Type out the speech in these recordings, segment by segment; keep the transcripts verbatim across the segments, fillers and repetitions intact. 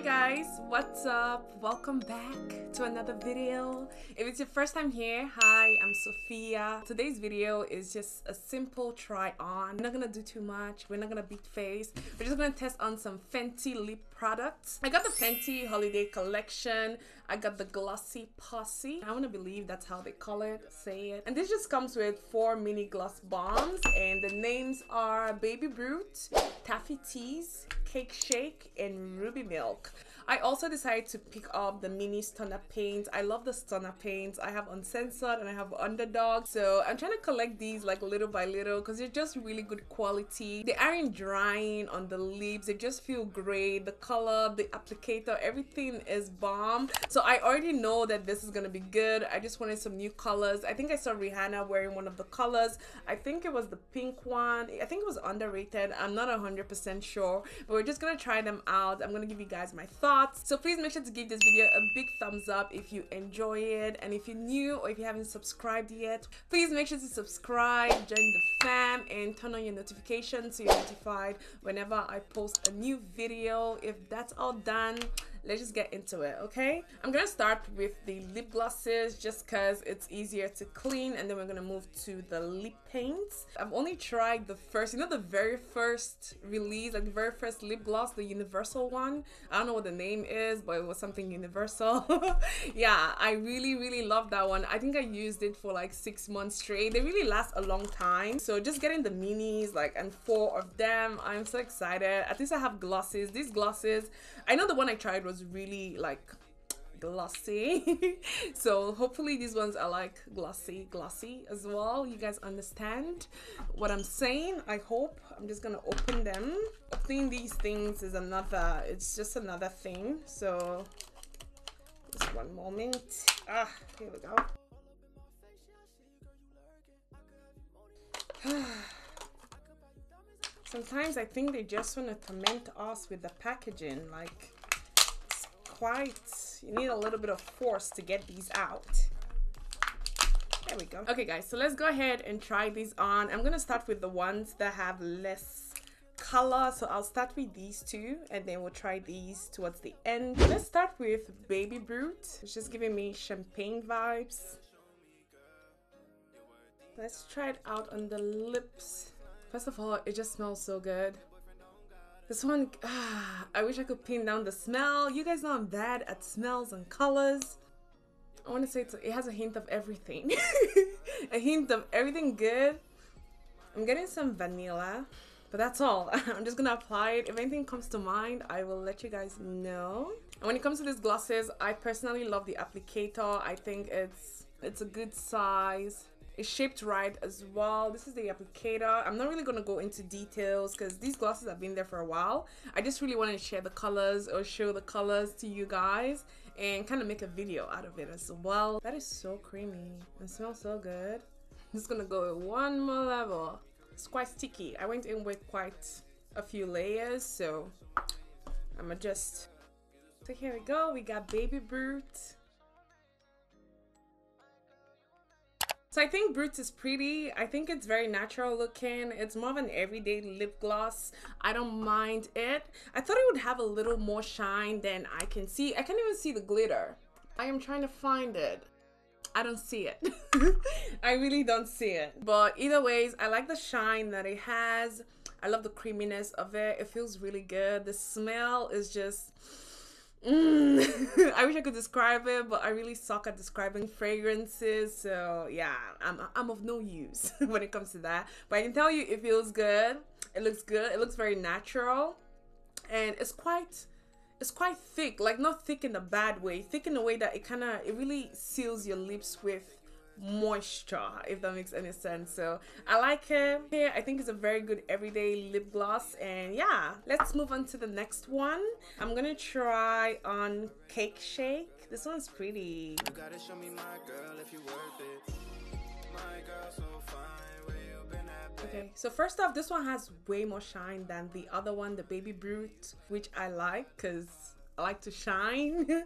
Hi guys, what's up? Welcome back to another video. If it's your first time here, hi, I'm Sophia. Today's video is just a simple try on. We're not gonna do too much, we're not gonna beat face. We're just gonna test on some Fenty lip products. I got the Fenty Holiday Collection, I got the Glossy Posse. I wanna believe that's how they call it, say it. And this just comes with four mini gloss bombs, and the names are Baby Brute, Taffy Tease, Cake Shake, and Ruby Milk. I also decided to pick up the mini Stunna paints. I love the Stunna paints. I have Uncensored and I have Underdog. So I'm trying to collect these like little by little because they're just really good quality. They aren't drying on the lips. They just feel great. The color, the applicator, everything is bomb. So I already know that this is going to be good. I just wanted some new colors. I think I saw Rihanna wearing one of the colors. I think it was the pink one. I think it was Underrated. I'm not one hundred percent sure. But we're just going to try them out. I'm going to give you guys my thoughts. So please make sure to give this video a big thumbs up if you enjoy it, and if you're new or if you haven't subscribed yet, please make sure to subscribe, join the fam, and turn on your notifications so you're notified whenever I post a new video. If that's all done, let's just get into it, okay? I'm gonna start with the lip glosses just because it's easier to clean, and then we're gonna move to the lip paints. I've only tried the first, you know, the very first release, like the very first lip gloss, the universal one. I don't know what the name is, but it was something universal. Yeah, I really, really love that one. I think I used it for like six months straight. They really last a long time. So just getting the minis, like, and four of them, I'm so excited. At least I have glosses. These glosses, I know the one I tried was really like glossy. So hopefully these ones are like glossy glossy as well. You guys understand what I'm saying, I hope. I'm just gonna open them. Opening these things is another, it's just another thing. So just one moment. Ah, here we go. Sometimes I think they just want to torment us with the packaging, like quite, you need a little bit of force to get these out. There we go. Okay guys, so let's go ahead and try these on. I'm gonna start with the ones that have less color, so I'll start with these two and then we'll try these towards the end. Let's start with Baby Brute. It's just giving me champagne vibes. Let's try it out on the lips. First of all, it just smells so good. This one, ah, I wish I could pin down the smell. You guys know I'm bad at smells and colors. I want to say it's, it has a hint of everything. A hint of everything good. I'm getting some vanilla, but that's all. I'm just going to apply it. If anything comes to mind, I will let you guys know. And when it comes to these glosses, I personally love the applicator. I think it's it's a good size. It's shaped right as well. This is the applicator. I'm not really gonna go into details because these glosses have been there for a while. I just really wanted to share the colors or show the colors to you guys and kind of make a video out of it as well. That is so creamy. It smells so good. I'm just gonna go one more level. It's quite sticky. I went in with quite a few layers, so I'ma just. So here we go. We got Baby Brute. So I think Brute is pretty. I think it's very natural looking. It's more of an everyday lip gloss. I don't mind it. I thought it would have a little more shine than I can see. I can't even see the glitter. I am trying to find it. I don't see it. I really don't see it. But either ways, I like the shine that it has. I love the creaminess of it. It feels really good. The smell is just... Mm. I wish I could describe it, but I really suck at describing fragrances, so yeah, I'm, I'm of no use when it comes to that. But I can tell you it feels good, it looks good, it looks very natural, and it's quite it's quite thick, like not thick in a bad way, thick in a way that it kind of, it really seals your lips with moisture, if that makes any sense. So I like it. Here, I think it's a very good everyday lip gloss, and yeah, let's move on to the next one. I'm gonna try on Cake Shake. This one's pretty. You gotta show me my girl if you're worth it. My girl so fine. Okay, so first off, this one has way more shine than the other one, the Baby Brute, which I like because I like to shine.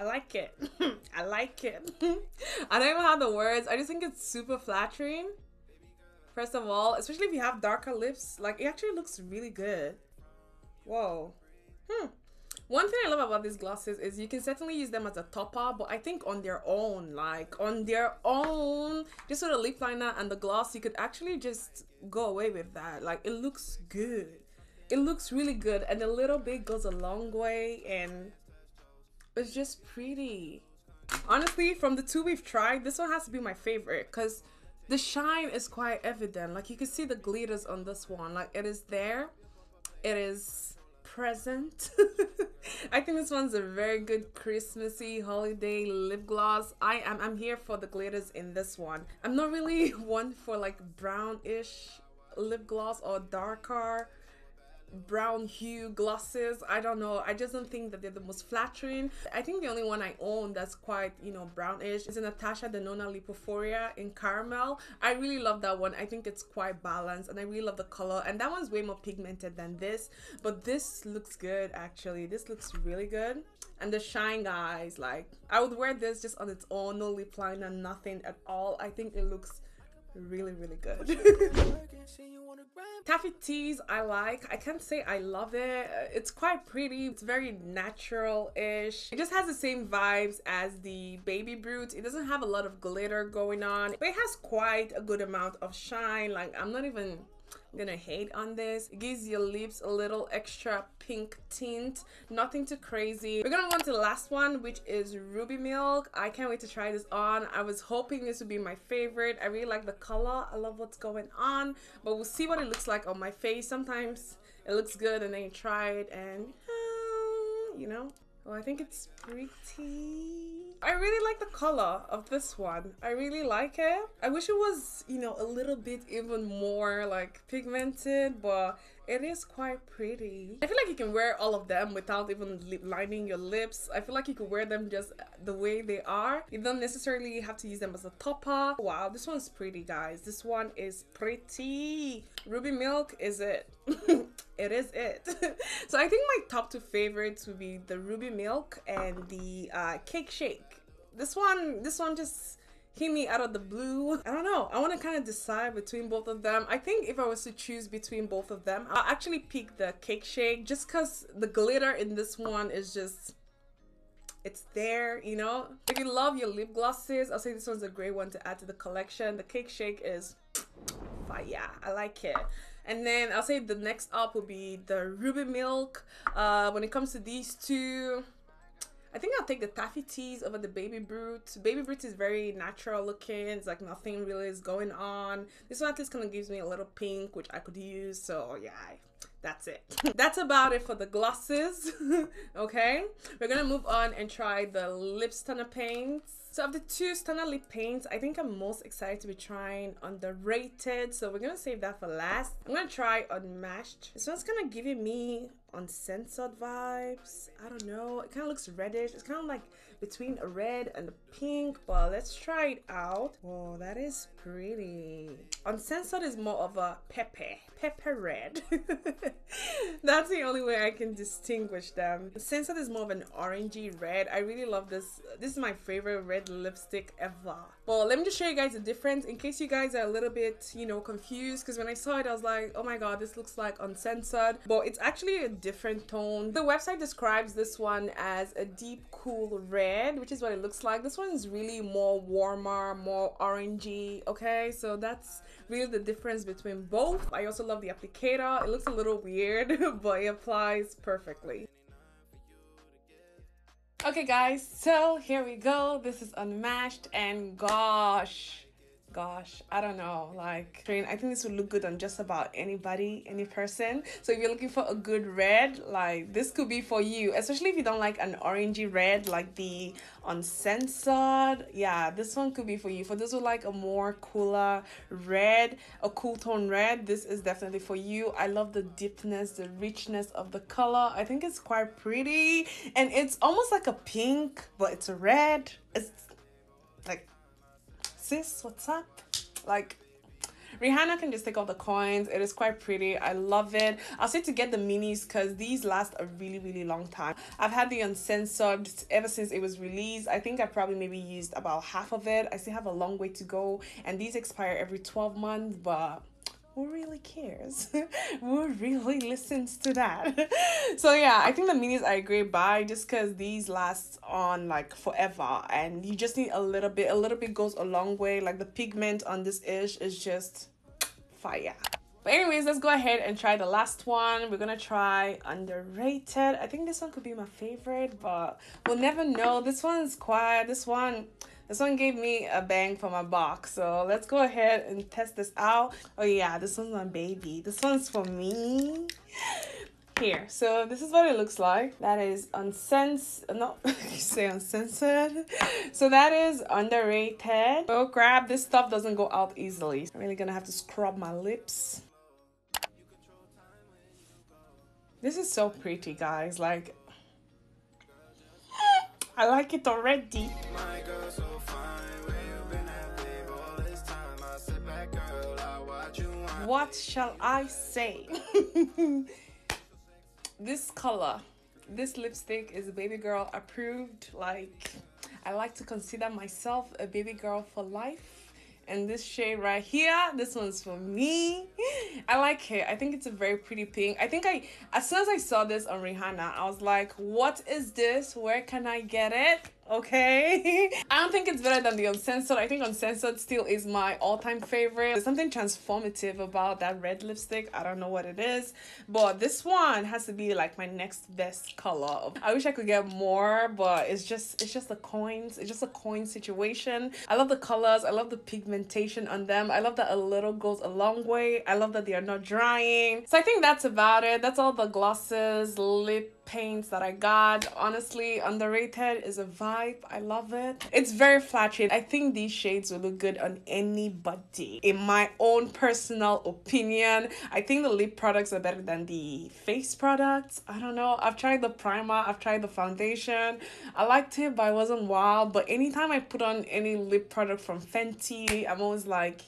I like it. I like it. I don't even have the words. I just think it's super flattering. First of all, especially if you have darker lips, like it actually looks really good. Whoa. Hmm. One thing I love about these glosses is you can certainly use them as a topper, but I think on their own, like on their own, just with a lip liner and the gloss, you could actually just go away with that. Like, it looks good. It looks really good, and a little bit goes a long way, and it's just pretty. Honestly, from the two we've tried, this one has to be my favorite because the shine is quite evident. Like, you can see the glitters on this one. Like, it is there. It is present. I think this one's a very good Christmassy holiday lip gloss. I am I'm here for the glitters in this one. I'm not really one for like brownish lip gloss or darker brown hue glosses. I don't know, I just don't think that they're the most flattering. I think the only one I own that's quite, you know, brownish is a Natasha Denona Lipophoria in Caramel. I really love that one. I think it's quite balanced, and I really love the color, and that one's way more pigmented than this, but this looks good actually. This looks really good. And the shine, guys, like, I would wear this just on its own, no lip liner, nothing at all. I think it looks really, really good. Taffy teas I like. I can't say I love it. It's quite pretty. It's very natural-ish. It just has the same vibes as the Baby Brute. It doesn't have a lot of glitter going on, but it has quite a good amount of shine. Like, I'm not even gonna hate on this. It gives your lips a little extra pink tint, nothing too crazy. We're gonna move on to the last one, which is Ruby Milk. I can't wait to try this on. I was hoping this would be my favorite. I really like the color. I love what's going on, but we'll see what it looks like on my face. Sometimes it looks good and then you try it and uh, you know, well, I think it's pretty. I really like the color of this one. I really like it. I wish it was, you know, a little bit even more like pigmented, but it is quite pretty. I feel like you can wear all of them without even lip lining your lips. I feel like you can wear them just the way they are. You don't necessarily have to use them as a topper. Wow, this one's pretty, guys. This one is pretty. Ruby Milk is it. It is it. So I think my top two favorites would be the Ruby Milk and the uh, Cake Shake. This one, this one just hit me out of the blue. I don't know. I want to kind of decide between both of them. I think if I was to choose between both of them, I'll actually pick the Cake Shake just because the glitter in this one is just... it's there, you know? If you love your lip glosses, I'll say this one's a great one to add to the collection. The Cake Shake is fire. I like it. And then I'll say the next up would be the Ruby Milk. Uh, when it comes to these two, I think I'll take the Taffy Teas over the Baby Brute. Baby Brute is very natural looking. It's like nothing really is going on. This one at least kind of gives me a little pink, which I could use. So yeah, that's it. That's about it for the glosses. Okay, we're gonna move on and try the Lip Stunna paints. So of the two Stunna Lip Paints, I think I'm most excited to be trying on the Rated, so we're gonna save that for last. I'm gonna try Unmatched. This one's kind of giving me uncensored vibes. I don't know, it kind of looks reddish. It's kind of like between a red and a pink, but let's try it out. Whoa, that is pretty. Uncensored is more of a pepe pepe red. That's the only way I can distinguish them. Uncensored is more of an orangey red. I really love this. This is my favorite red lipstick ever. Well, let me just show you guys the difference in case you guys are a little bit, you know, confused, because when I saw it I was like, oh my god, this looks like Uncensored, but it's actually a different tone. The website describes this one as a deep cool red, which is what it looks like. This one is really more warmer, more orangey. Okay, so that's really the difference between both. I also love the applicator. It looks a little weird, but it applies perfectly. Okay guys, so here we go. This is Unmatched, and gosh gosh I don't know, like, I think this would look good on just about anybody, any person. So if you're looking for a good red, like, this could be for you, especially if you don't like an orangey red like the Uncensored. Yeah, this one could be for you. For those who like a more cooler red, a cool tone red, this is definitely for you. I love the deepness, the richness of the color. I think it's quite pretty, and it's almost like a pink, but it's a red. It's like, sis, what's up? Like, Rihanna can just take all the coins. It is quite pretty. I love it. I'll say to get the minis because these last a really, really long time. I've had the Uncensored ever since it was released. I think I probably maybe used about half of it. I still have a long way to go, and these expire every twelve months, but who really cares? Who really listens to that? So yeah, I think the minis I agree by just because these last on like forever, and you just need a little bit. A little bit goes a long way. Like the pigment on this ish is just fire. But anyways, let's go ahead and try the last one. We're gonna try Underrated. I think this one could be my favorite, but we'll never know. This one's quiet. This one, this one gave me a bang for my buck. So let's go ahead and test this out. Oh yeah, this one's my baby. This one's for me. Here, so this is what it looks like. That is unsens not say uncensored. So that is Underrated. Oh crap, this stuff doesn't go out easily. I'm really gonna have to scrub my lips. This is so pretty, guys. Like, I like it already. My girl, so fine. Where you been at, babe? All this time I sit back, girl. I watch you. What shall I say? This color, this lipstick is baby girl approved. Like, I like to consider myself a baby girl for life. And this shade right here, this one's for me. I like it. I think it's a very pretty pink. I think I, as soon as I saw this on Rihanna, I was like, what is this? Where can I get it? Okay. I don't think it's better than the Uncensored. I think Uncensored still is my all-time favorite. There's something transformative about that red lipstick. I don't know what it is, but this one has to be like my next best color. I wish I could get more, but it's just it's just the coins. It's just a coin situation. I love the colors. I love the pigmentation on them. I love that a little goes a long way. I love that they are not drying. So I think that's about it. That's all the glosses, lip paints that I got. Honestly, Underrated is a vibe. I love it. It's very flat shade. I think these shades will look good on anybody. In my own personal opinion, I think the lip products are better than the face products. I don't know. I've tried the primer. I've tried the foundation. I liked it, but I wasn't wild. But anytime I put on any lip product from Fenty, I'm always like,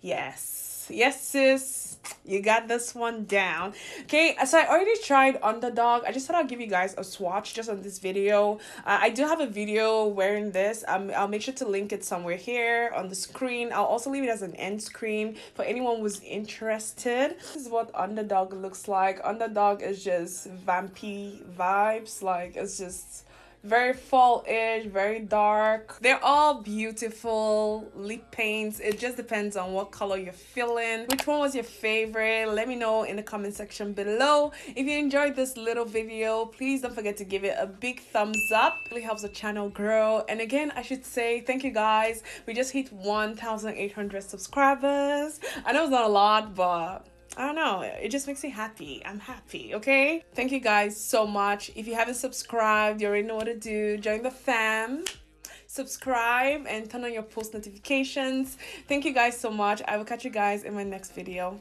yes. Yes, sis, you got this one down. Okay, so I already tried Underdog. I just thought I'll give you guys a swatch just on this video. Uh, I do have a video wearing this. Um, I'll make sure to link it somewhere here on the screen. I'll also leave it as an end screen for anyone who's interested. This is what Underdog looks like. Underdog is just vampy vibes. Like, it's just very fall-ish, very dark. They're all beautiful lip paints. It just depends on what color you're feeling. Which one was your favorite? Let me know in the comment section below. If you enjoyed this little video, please don't forget to give it a big thumbs up. It really helps the channel grow. And again, I should say thank you guys. We just hit one thousand eight hundred subscribers. I know it's not a lot, but I don't know, it just makes me happy. I'm happy, okay? Thank you guys so much. If you haven't subscribed, you already know what to do. Join the fam, subscribe, and turn on your post notifications. Thank you guys so much. I will catch you guys in my next video.